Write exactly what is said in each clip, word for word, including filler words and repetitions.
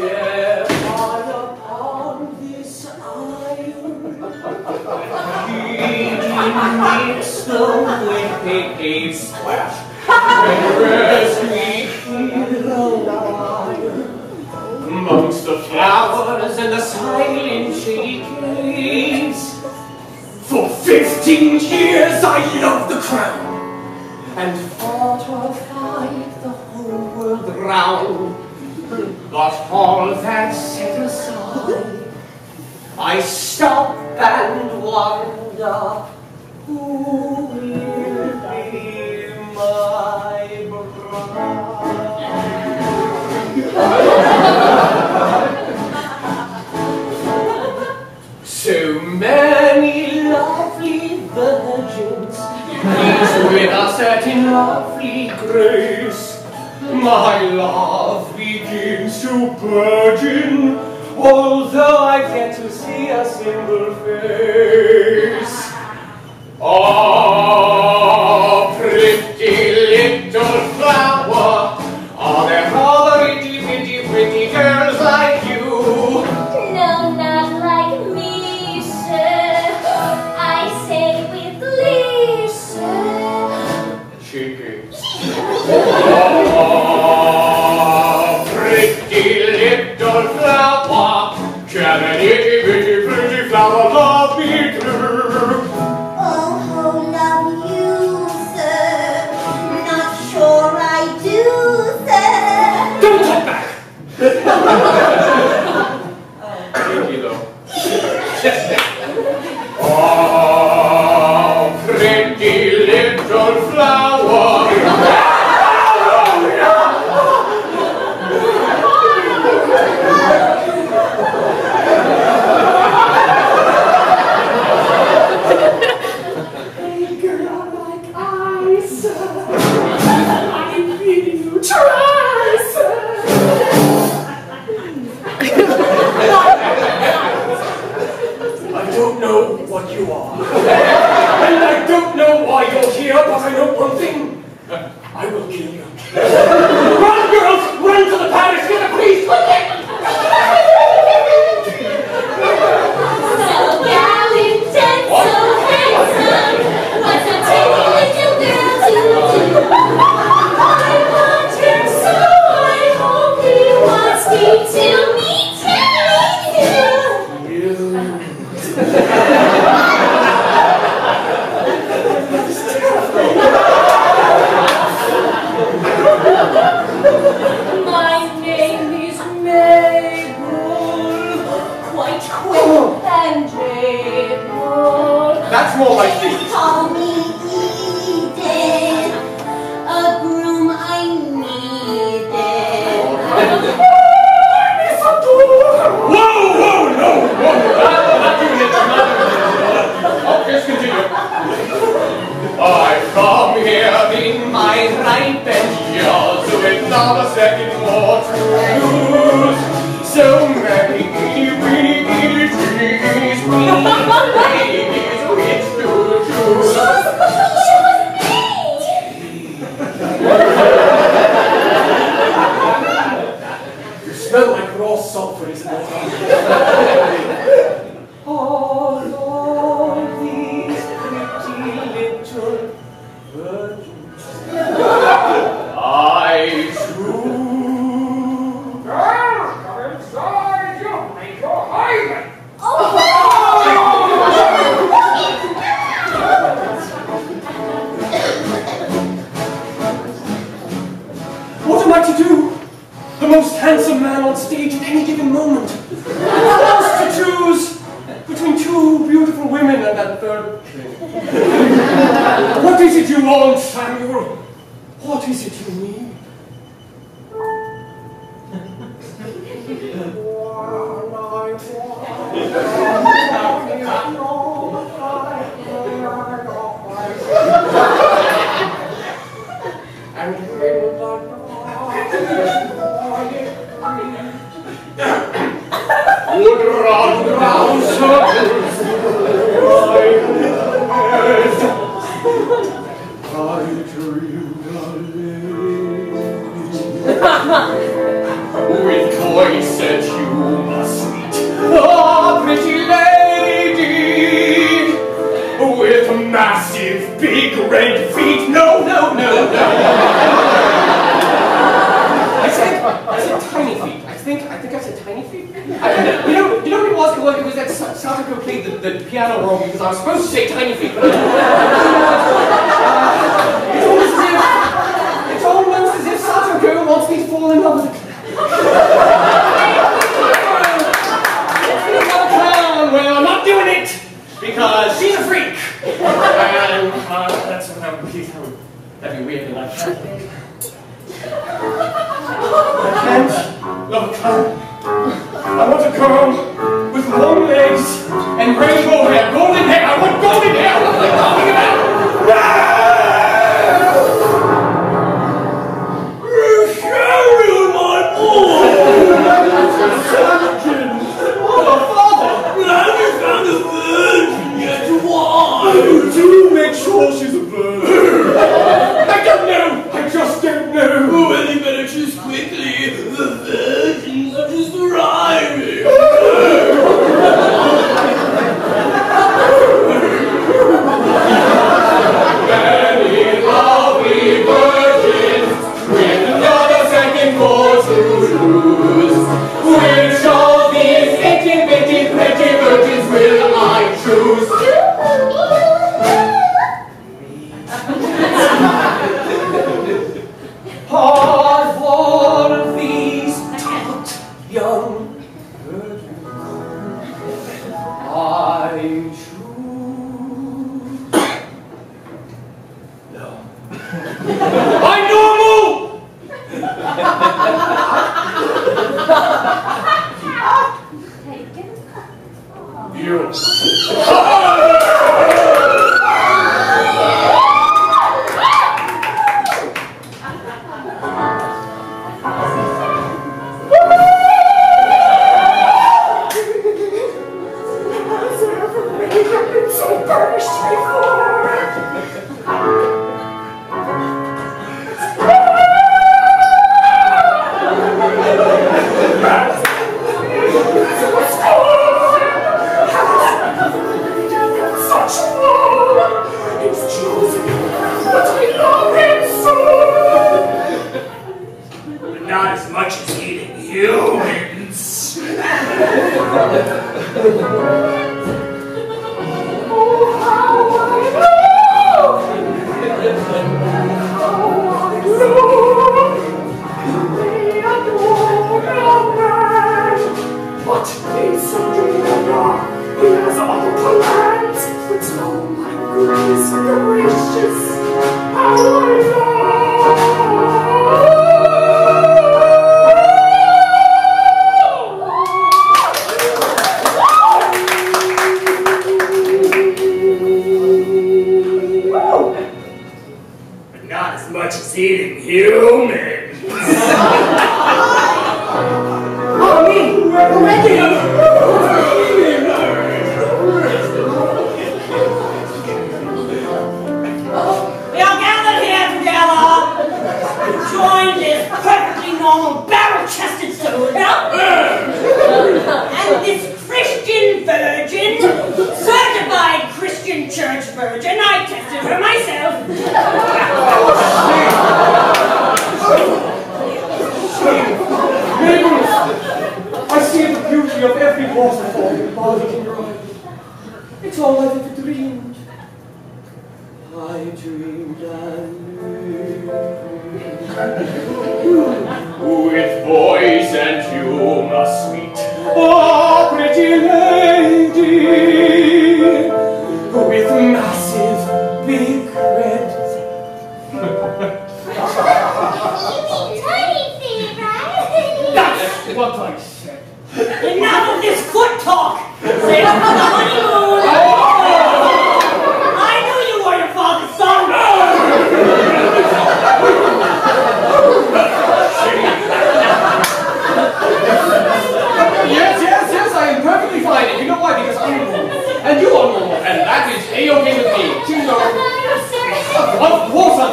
There are upon this island, he makes the wicked splash, whereas we feel alive. Amongst the flowers and the silent shady caves, for fifteen years I loved the crown, and fought or fight the whole world round. But all that set aside, I stop and wonder who will be my bride. So many lovely virgins, please with a certain lovely grace, my love begins to burgeon, although I can't to see a single face. Ah, oh, pretty little flower, are there other itty bitty pretty girls like you? No, not like me, sir. I say with glee, sir. Cheeky. Flower, can an itty bitty pretty flower love me true? Oh, how love you, sir. Not sure I do, sir. Don't talk back. Thank you, though. Oh, pretty little flower. With voice said you must meet a pretty lady with massive big red feet. No, no, no, no. I said, I said tiny feet. I think, I think I said tiny feet. I, you know, you know what it was? It was, it was that Satoko played the, the piano wrong because I was supposed to say tiny feet. But uh, it's almost as if, it's almost as if Satoko wants me to fall in love with a clown. Well, I'm not doing it because she's a freak. And uh, that's how please how that'd be weird like that. I can't love a clown. I want a girl with long legs and rainbow hair, golden hair. I want golden hair. What am I talking about? No!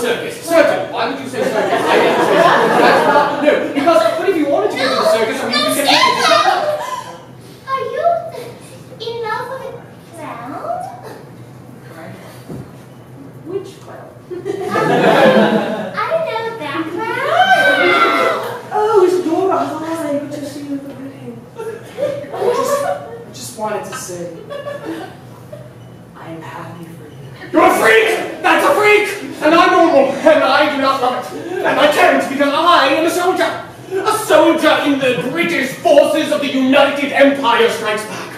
Circus. Why would you say circus? I didn't say circus. That's not, no, because what if you wanted to go to the circus? I mean, you said wanted to say, I am happy for you. You're a freak! That's a freak! And I'm normal, and I do not love it. And I can't, because I am a soldier. A soldier in the British forces of the United Empire Strikes Back.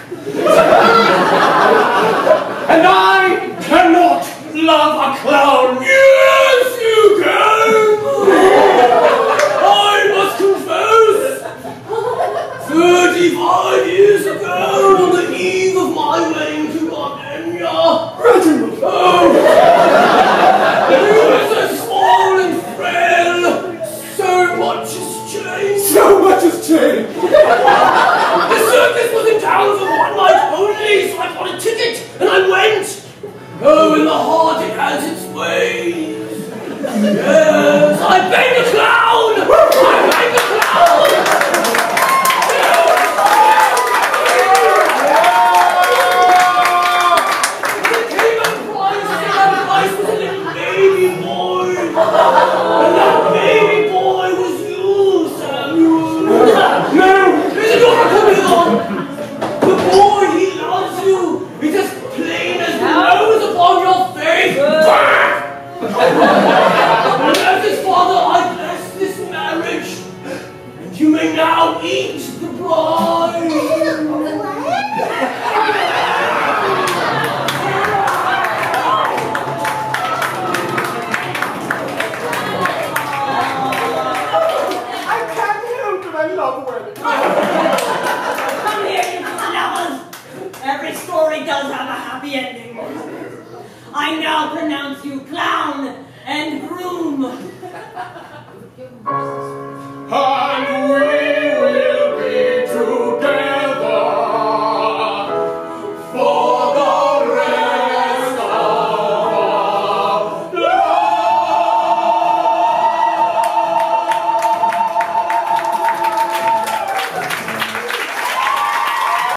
And I cannot love a clown. Yes, you can! Thirty-five years ago, on the eve of my reign to Armenia, Reginald, oh, he was so small and frail, so much has changed. So much has changed. The circus was in town for one night only, so I bought a ticket, and I went. Oh, in the heart it has its ways. Yes, I banged a clown. I banged a clown. And room. And